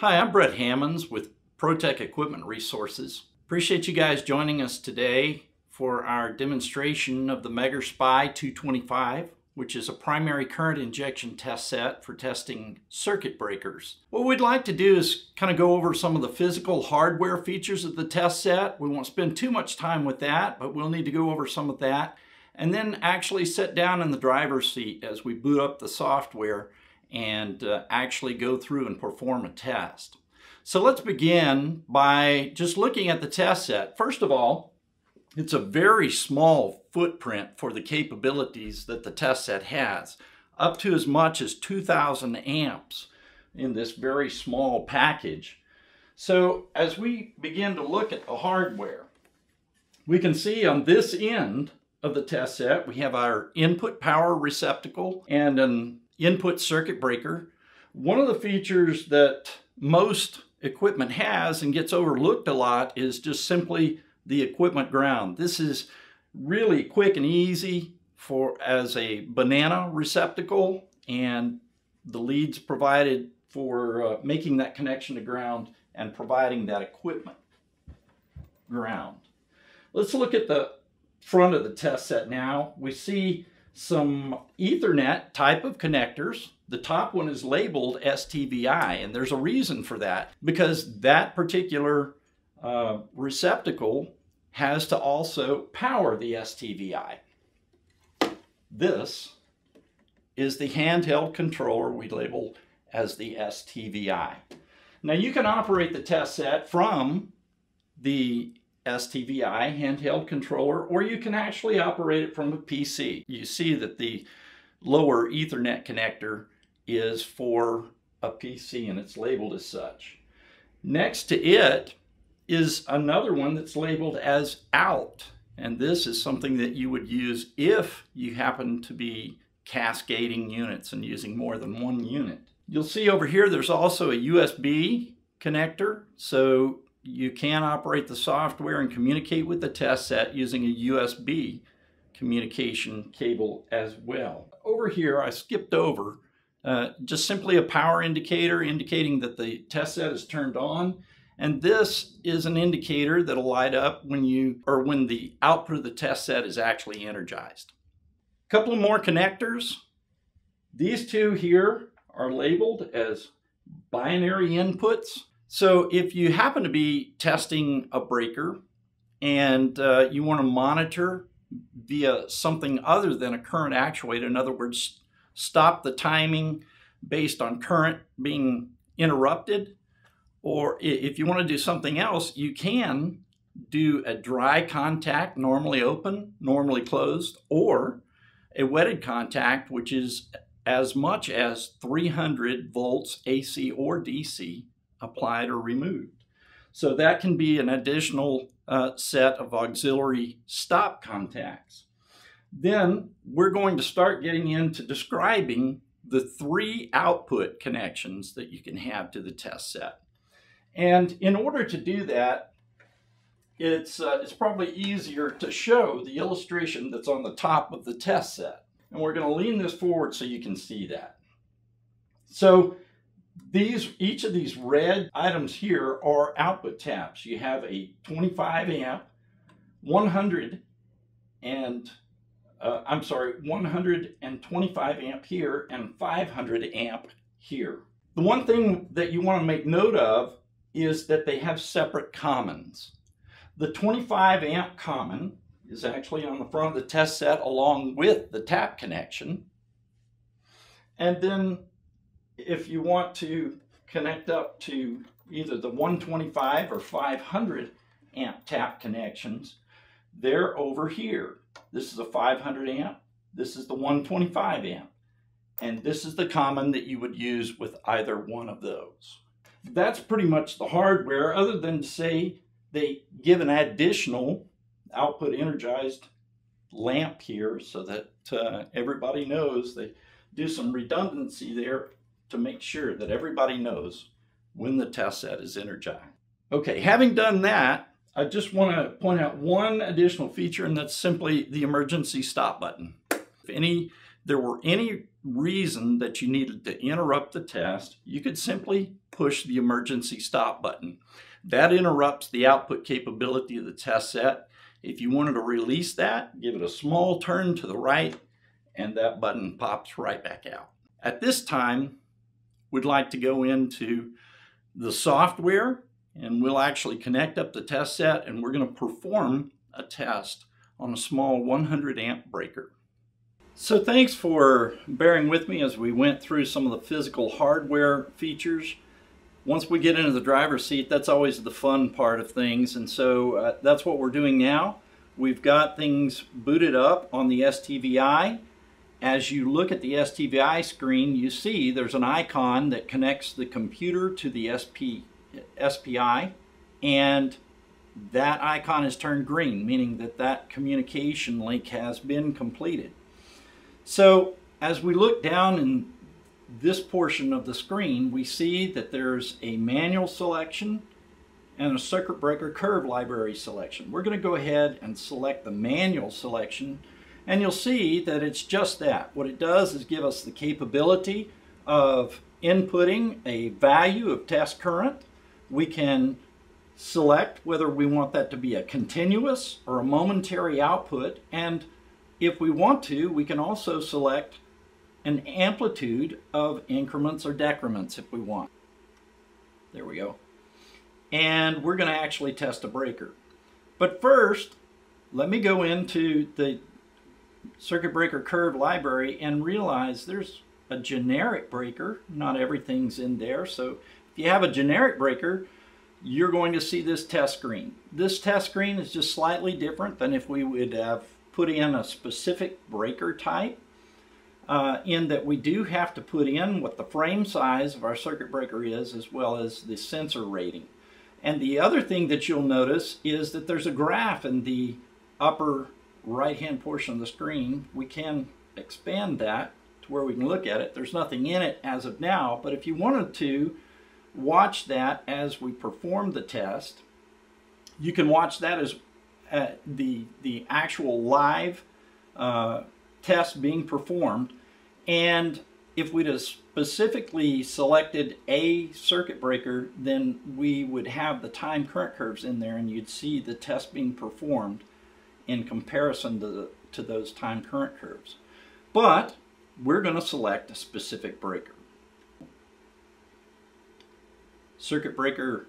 Hi, I'm Brett Hammonds with Protec Equipment Resources. Appreciate you guys joining us today for our demonstration of the Megger SPI 225, which is a primary current injection test set for testing circuit breakers. What we'd like to do is kind of go over some of the physical hardware features of the test set. We won't spend too much time with that, but we'll need to go over some of that. And then actually sit down in the driver's seat as we boot up the software and actually go through and perform a test. So let's begin by just looking at the test set. First of all, it's a very small footprint for the capabilities that the test set has, up to as much as 2,000 amps in this very small package. So as we begin to look at the hardware, we can see on this end of the test set, we have our input power receptacle and an input circuit breaker. One of the features that most equipment has and gets overlooked a lot is just simply the equipment ground. This is really quick and easy for as a banana receptacle, and the leads provided for making that connection to ground and providing that equipment ground. Let's look at the front of the test set now. We see some Ethernet type of connectors. The top one is labeled STVI, and there's a reason for that, because that particular receptacle has to also power the STVI. This is the handheld controller we label as the STVI. Now you can operate the test set from the STVI handheld controller, or you can actually operate it from a PC. You see that the lower Ethernet connector is for a PC, and it's labeled as such. Next to it is another one that's labeled as out, and this is something that you would use if you happen to be cascading units and using more than one unit. You'll see over here there's also a USB connector, so you can operate the software and communicate with the test set using a USB communication cable as well. Over here, I skipped over just simply a power indicator indicating that the test set is turned on. And this is an indicator that'll light up when the output of the test set is actually energized. A couple more connectors. These two here are labeled as binary inputs. So if you happen to be testing a breaker and you want to monitor via something other than a current actuator, in other words, stop the timing based on current being interrupted, or if you want to do something else, you can do a dry contact, normally open, normally closed, or a wetted contact, which is as much as 300 volts AC or DC. Applied or removed. So that can be an additional set of auxiliary stop contacts. Then we're going to start getting into describing the three output connections that you can have to the test set. And in order to do that, it's probably easier to show the illustration that's on the top of the test set. And we're going to lean this forward so you can see that. So each of these red items here are output taps. You have a 25 amp, 125 amp here and 500 amp here. The one thing that you want to make note of is that they have separate commons. The 25 amp common is actually on the front of the test set along with the tap connection. And then if you want to connect up to either the 125 or 500 amp tap connections, they're over here. This is a 500 amp, this is the 125 amp, and this is the common that you would use with either one of those. That's pretty much the hardware, other than to say they give an additional output energized lamp here so that everybody knows. They do some redundancy there to make sure that everybody knows when the test set is energized. Okay, having done that, I just want to point out one additional feature, and that's simply the emergency stop button. If there were any reason that you needed to interrupt the test, you could simply push the emergency stop button. That interrupts the output capability of the test set. If you wanted to release that, give it a small turn to the right, and that button pops right back out. At this time, we'd like to go into the software, and we'll actually connect up the test set, and we're going to perform a test on a small 100 amp breaker. So thanks for bearing with me as we went through some of the physical hardware features. Once we get into the driver's seat, that's always the fun part of things, and so that's what we're doing now. We've got things booted up on the STVI. As you look at the STVI screen, you see there's an icon that connects the computer to the SPI, and that icon is turned green, meaning that that communication link has been completed. So as we look down in this portion of the screen, we see that there's a manual selection and a circuit breaker curve library selection. We're going to go ahead and select the manual selection. And you'll see that it's just that. What it does is give us the capability of inputting a value of test current. We can select whether we want that to be a continuous or a momentary output. And if we want to, we can also select an amplitude of increments or decrements if we want. There we go. And we're going to actually test a breaker. But first, let me go into the circuit breaker curve library and realize there's a generic breaker. Not everything's in there. So if you have a generic breaker, you're going to see this test screen. This test screen is just slightly different than if we would have put in a specific breaker type, in that we do have to put in what the frame size of our circuit breaker is, as well as the sensor rating. And the other thing that you'll notice is that there's a graph in the upper right-hand portion of the screen. We can expand that to where we can look at it. There's nothing in it as of now, but if you wanted to watch that as we perform the test, you can watch that as the actual live test being performed. And if we'd have specifically selected a circuit breaker, then we would have the time current curves in there, and you'd see the test being performed in comparison to those time current curves. But we're going to select a specific breaker. Circuit breaker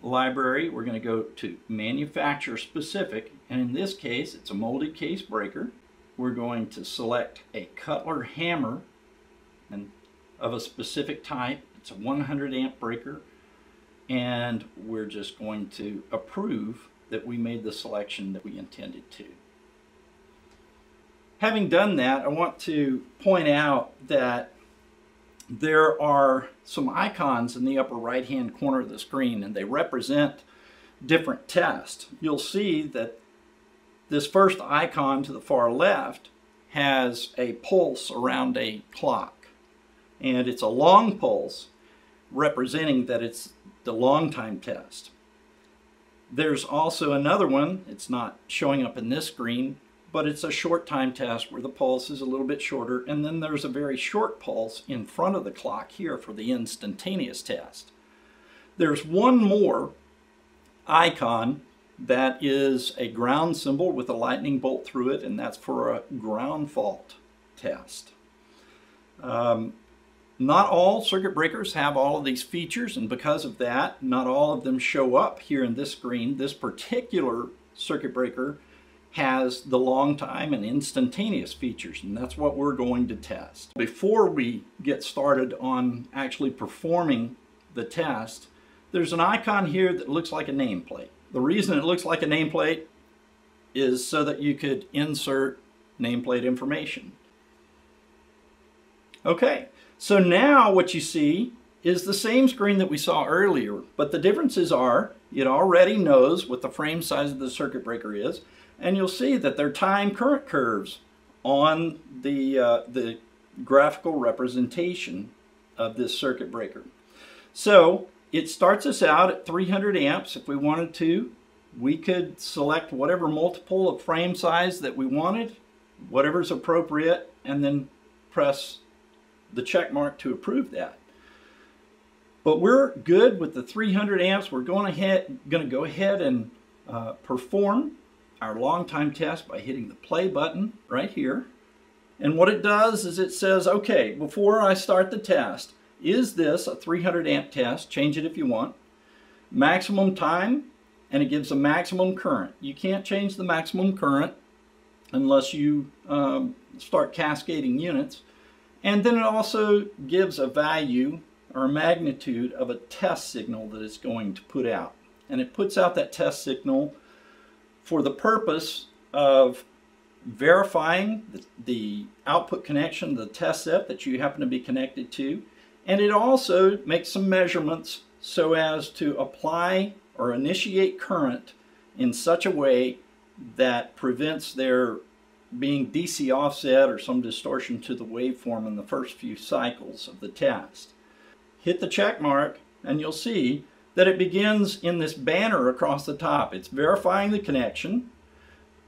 library, we're going to go to manufacturer specific, and in this case it's a molded case breaker. We're going to select a Cutler Hammer and of a specific type. It's a 100 amp breaker, and we're just going to approve that we made the selection that we intended to. Having done that, I want to point out that there are some icons in the upper right-hand corner of the screen, and they represent different tests. You'll see that this first icon to the far left has a pulse around a clock, and it's a long pulse representing that it's the long time test. There's also another one, it's not showing up in this screen, but it's a short time test where the pulse is a little bit shorter, and then there's a very short pulse in front of the clock here for the instantaneous test. There's one more icon that is a ground symbol with a lightning bolt through it, and that's for a ground fault test. Not all circuit breakers have all of these features, and because of that, not all of them show up here in this screen. This particular circuit breaker has the long time and instantaneous features, and that's what we're going to test. Before we get started on actually performing the test, there's an icon here that looks like a nameplate. The reason it looks like a nameplate is so that you could insert nameplate information. Okay. So now what you see is the same screen that we saw earlier, but the differences are it already knows what the frame size of the circuit breaker is, and you'll see that there are time current curves on the graphical representation of this circuit breaker. So it starts us out at 300 amps. If we wanted to, we could select whatever multiple of frame size that we wanted, whatever's appropriate, and then press the check mark to approve that. But we're good with the 300 amps. We're going to go ahead and perform our long time test by hitting the play button right here. And what it does is it says, okay, before I start the test, is this a 300 amp test? Change it if you want. Maximum time, and it gives a maximum current. You can't change the maximum current unless you start cascading units. And then it also gives a value or a magnitude of a test signal that it's going to put out. And it puts out that test signal for the purpose of verifying the output connection to the test set that you happen to be connected to. And it also makes some measurements so as to apply or initiate current in such a way that prevents there being DC offset or some distortion to the waveform in the first few cycles of the test. Hit the check mark and you'll see that it begins in this banner across the top. It's verifying the connection.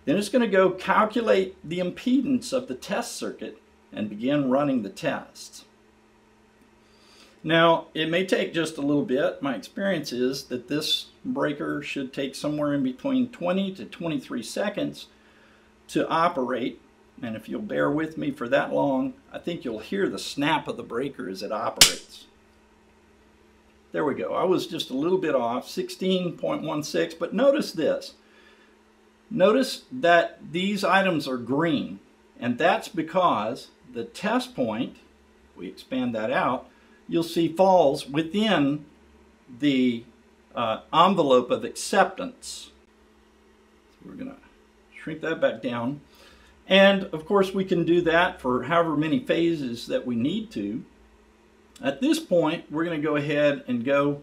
Then it's going to go calculate the impedance of the test circuit and begin running the tests. Now, it may take just a little bit. My experience is that this breaker should take somewhere in between 20 to 23 seconds to operate. And if you'll bear with me for that long, I think you'll hear the snap of the breaker as it operates. There we go. I was just a little bit off, 16.16, but notice this. Notice that these items are green, and that's because the test point, if we expand that out, you'll see falls within the envelope of acceptance. So we're going to shrink that back down. And of course we can do that for however many phases that we need to. At this point, we're going to go ahead and go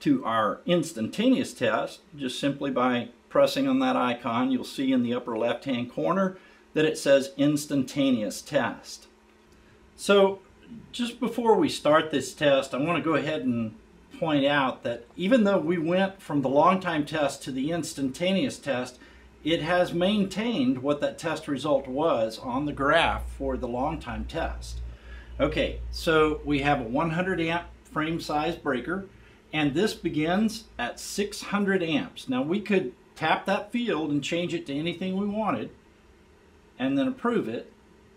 to our instantaneous test just simply by pressing on that icon. You'll see in the upper left-hand corner that it says instantaneous test. So just before we start this test, I want to go ahead and point out that even though we went from the long time test to the instantaneous test, it has maintained what that test result was on the graph for the long time test. Okay, so we have a 100 amp frame size breaker, and this begins at 600 amps. Now we could tap that field and change it to anything we wanted and then approve it,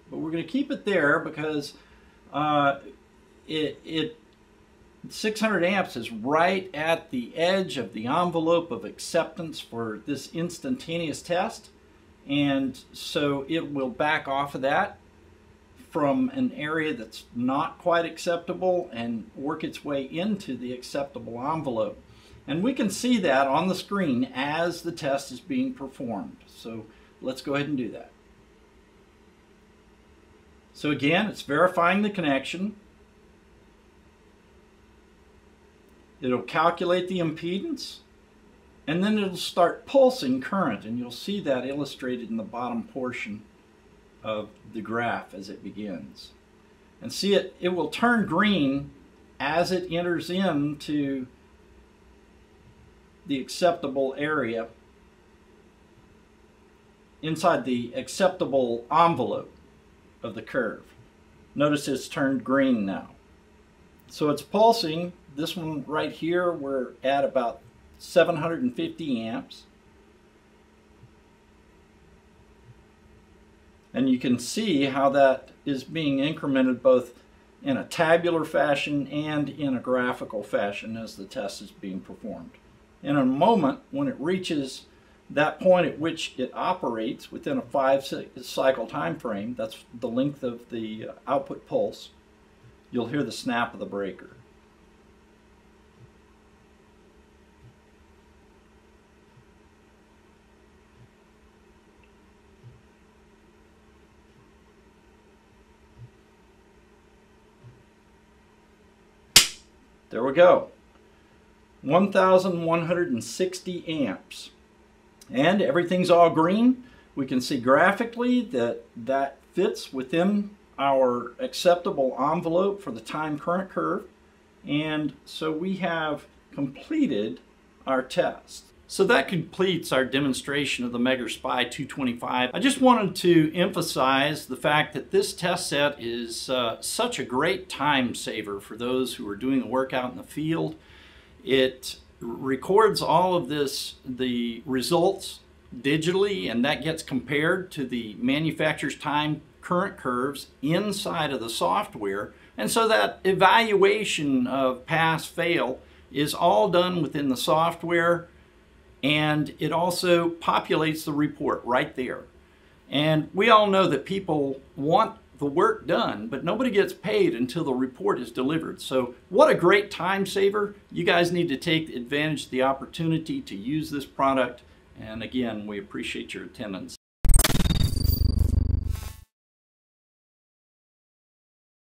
but we're going to keep it there because 600 amps is right at the edge of the envelope of acceptance for this instantaneous test, and so it will back off of that from an area that's not quite acceptable and work its way into the acceptable envelope. And we can see that on the screen as the test is being performed. So let's go ahead and do that. So again, it's verifying the connection. It'll calculate the impedance, and then it'll start pulsing current, and you'll see that illustrated in the bottom portion of the graph as it begins. And see, it will turn green as it enters into the acceptable area inside the acceptable envelope of the curve. Notice it's turned green now. So it's pulsing. This one right here, we're at about 750 amps. And you can see how that is being incremented both in a tabular fashion and in a graphical fashion as the test is being performed. In a moment, when it reaches that point at which it operates within a 5 cycle time frame, that's the length of the output pulse, you'll hear the snap of the breaker. There we go, 1,160 amps. And everything's all green. We can see graphically that that fits within our acceptable envelope for the time current curve. And so we have completed our test. So that completes our demonstration of the Megger SPI 225. I just wanted to emphasize the fact that this test set is such a great time saver for those who are doing the work out in the field. It records all of this, the results, digitally, and that gets compared to the manufacturer's time current curves inside of the software. And so that evaluation of pass-fail is all done within the software, and it also populates the report right there. And we all know that people want the work done, but nobody gets paid until the report is delivered. So what a great time saver. You guys need to take advantage of the opportunity to use this product. And again, we appreciate your attendance.